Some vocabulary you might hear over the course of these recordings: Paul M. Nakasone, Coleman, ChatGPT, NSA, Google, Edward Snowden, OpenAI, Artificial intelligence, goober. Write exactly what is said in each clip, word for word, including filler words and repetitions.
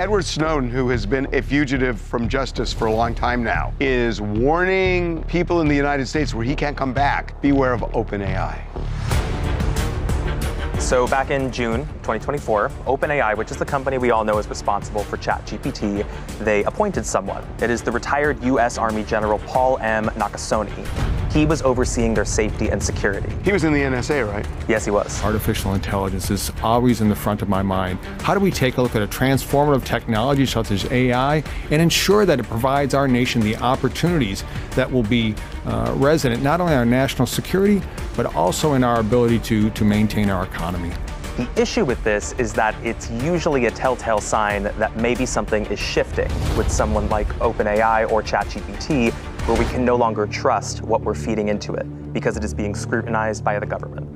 Edward Snowden, who has been a fugitive from justice for a long time now, is warning people in the United States where he can't come back, beware of OpenAI. So back in June twenty twenty-four, OpenAI, which is the company we all know is responsible for ChatGPT, they appointed someone. It is the retired U S Army General Paul M. Nakasone. He was overseeing their safety and security. He was in the N S A, right? Yes, he was. Artificial intelligence is always in the front of my mind. How do we take a look at a transformative technology such as A I and ensure that it provides our nation the opportunities that will be uh, resident not only in our national security, but also in our ability to, to maintain our economy. The issue with this is that it's usually a telltale sign that maybe something is shifting with someone like OpenAI or ChatGPT, where we can no longer trust what we're feeding into it because it is being scrutinized by the government.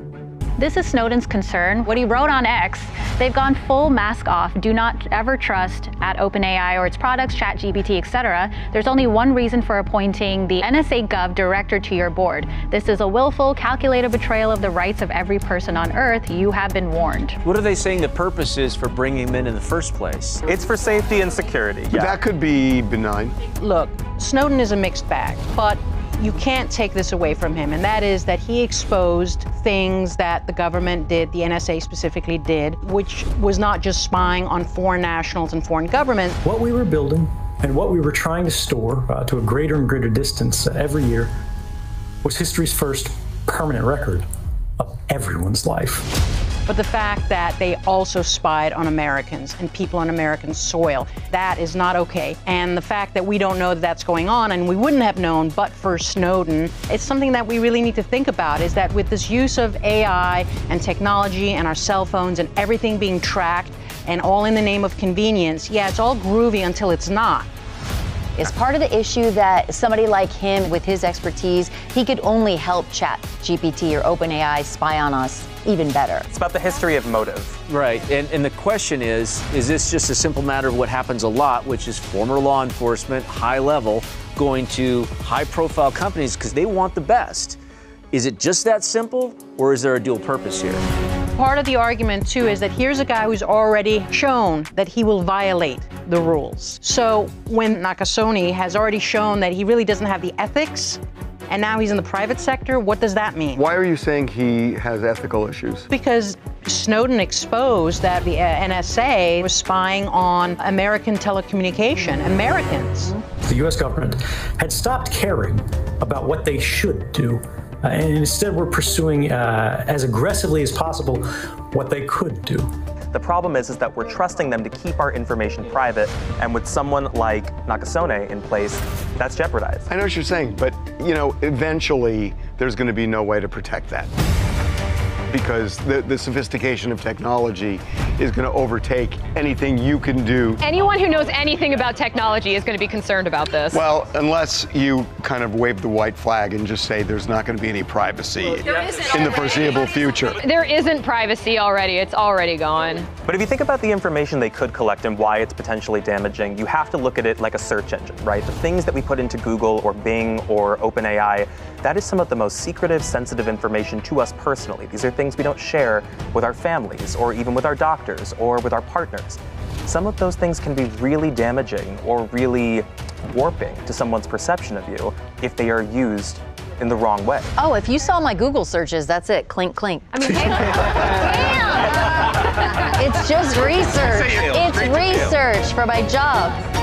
This is Snowden's concern. What he wrote on X, they've gone full mask off. Do not ever trust at OpenAI or its products, ChatGPT, et cetera. There's only one reason for appointing the N S A Gov director to your board. This is a willful, calculated betrayal of the rights of every person on Earth. You have been warned. What are they saying the purpose is for bringing them in in the first place? It's for safety and security. Yeah. That could be benign. Look, Snowden is a mixed bag, but you can't take this away from him, and that is that he exposed things that the government did, the N S A specifically did, which was not just spying on foreign nationals and foreign governments. What we were building and what we were trying to store uh, to a greater and greater distance uh, every year was history's first permanent record of everyone's life. But the fact that they also spied on Americans and people on American soil, that is not okay. And the fact that we don't know that that's going on, and we wouldn't have known but for Snowden, it's something that we really need to think about, is that with this use of A I and technology and our cell phones and everything being tracked and all in the name of convenience, yeah, it's all groovy until it's not. It's part of the issue that somebody like him, with his expertise, he could only help ChatGPT or OpenAI spy on us even better. It's about the history of motive. Right, and, and the question is, is this just a simple matter of what happens a lot, which is former law enforcement, high level, going to high profile companies because they want the best? Is it just that simple, or is there a dual purpose here? Part of the argument, too, is that here's a guy who's already shown that he will violate the rules. So when Nakasone has already shown that he really doesn't have the ethics, and now he's in the private sector, what does that mean? Why are you saying he has ethical issues? Because Snowden exposed that the N S A was spying on American telecommunication, Americans. The U S government had stopped caring about what they should do. Uh, and instead, we're pursuing uh, as aggressively as possible what they could do. The problem is, is that we're trusting them to keep our information private, and with someone like Nakasone in place, that's jeopardized. I know what you're saying, but you know, eventually there's going to be no way to protect that, because the, the sophistication of technology is going to overtake anything you can do. Anyone who knows anything about technology is going to be concerned about this. Well, unless you kind of wave the white flag and just say there's not going to be any privacy in the foreseeable future. There isn't privacy already. It's already gone. But if you think about the information they could collect and why it's potentially damaging, you have to look at it like a search engine, right? The things that we put into Google or Bing or OpenAI, that is some of the most secretive, sensitive information to us personally. These are things we don't share with our families or even with our doctors or with our partners. Some of those things can be really damaging or really warping to someone's perception of you if they are used in the wrong way. Oh, if you saw my Google searches, that's it. Clink, clink. I mean, damn! It's just research. It's research for my job.